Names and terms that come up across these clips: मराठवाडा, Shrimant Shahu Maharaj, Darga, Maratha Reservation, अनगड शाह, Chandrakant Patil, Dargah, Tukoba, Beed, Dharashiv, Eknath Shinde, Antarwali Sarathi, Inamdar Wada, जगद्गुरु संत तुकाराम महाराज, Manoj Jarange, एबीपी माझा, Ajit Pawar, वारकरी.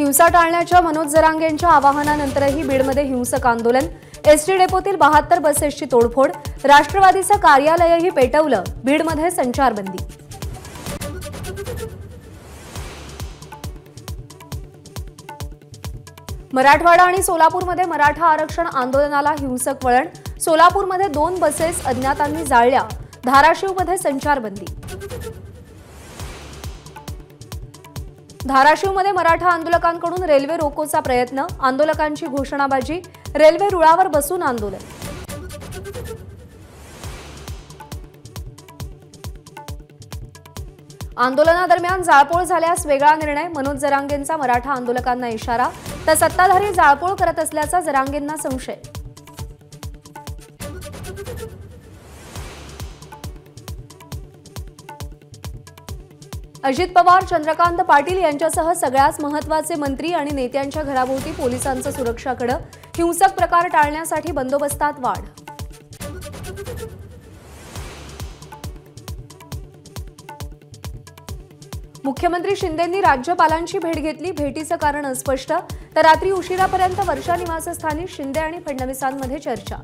हिंसा टाळण्याच्या मनोज जरांगे यांच्या आवाहनानंतरही बीडमध्ये हिंसक आंदोलन। एसटी डेपोतील 72 बसेसची तोडफोड। राष्ट्रवादीचं कार्यालयही पेटवलं। बीडमध्ये संचारबंदी। मराठवाडा आणि सोलापूरमध्ये मराठा आरक्षण आंदोलनाला हिंसक वळण। सोलापूरमध्ये 2 बसेस अज्ञातांनी जाळल्या। धाराशिवमध्ये संचारबंदी। धाराशिवमध्ये मराठा आंदोलकांकडून रेल्वे रोकोचा प्रयत्न। आंदोलकांची घोषणाबाजी। रेल्वे रुळावर बसून आंदोलन। आंदोलनादरम्यान जाळपोळ झाल्यास वेगळा निर्णय। मनोज जरांगेंचा मराठा आंदोलकांना इशारा। तर सत्ताधारी जाळपोळ करत असल्याचा जरांगेंना संशय। अजित पवार, चंद्रकांत पाटील यांच्यासह सगळ्याच महत्त्वाचे मंत्री आणि नेत्यांच्या घराभोवती पोलिसांचं सुरक्षाकडे। हिंसक प्रकार टाळण्यासाठी बंदोबस्तात वाढ। मुख्यमंत्री शिंदेंनी राज्यपालांची भेट घेतली। भेटीचं कारण अस्पष्ट। तर रात्री उशिरापर्यंत वर्षा निवासस्थानी शिंदे आणि फडणवीसांमध्ये चर्चा।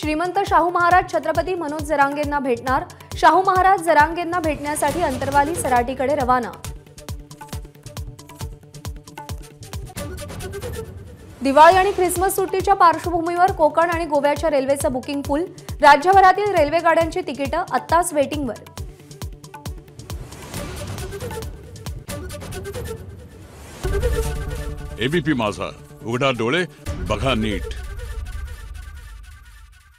श्रीमंत शाहू महाराज छत्रपती मनोज जरांगेंना भेटणार। शाहू महाराज जरांगेंना भेटण्यासाठी अंतरवाली सराटीकडे रवाना। दिवाळी आणि ख्रिसमस सुट्टीच्या पार्श्वभूमीवर कोकण आणि गोव्याच्या रेल्वेचं बुकिंग फुल। राज्यभरातील रेल्वे गाड्यांची तिकिटं आत्ताच वेटिंगवर। एबीपी माझा, उघडा डोळे बघा नीट।